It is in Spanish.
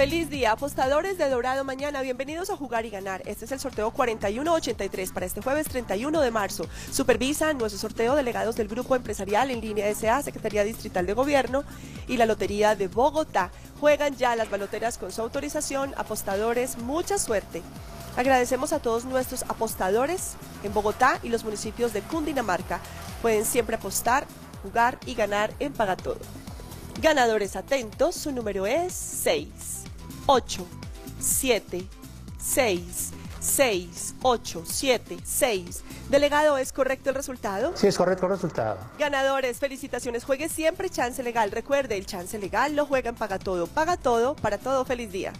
Feliz día, apostadores de Dorado Mañana, bienvenidos a Jugar y Ganar. Este es el sorteo 4183 para este jueves 31 de marzo. Supervisan nuestro sorteo delegados del Grupo Empresarial en línea de CDA, Secretaría Distrital de Gobierno y la Lotería de Bogotá. Juegan ya las baloteras con su autorización. Apostadores, mucha suerte. Agradecemos a todos nuestros apostadores en Bogotá y los municipios de Cundinamarca. Pueden siempre apostar, jugar y ganar en Pagatodo. Ganadores atentos, su número es 6. 8, 7, 6, 6, 8, 7, 6. Delegado, ¿es correcto el resultado? Sí, es correcto el resultado. Ganadores, felicitaciones. Juegue siempre chance legal. Recuerde, el chance legal lo juega en Pagatodo. Pagatodo, para todo, feliz día.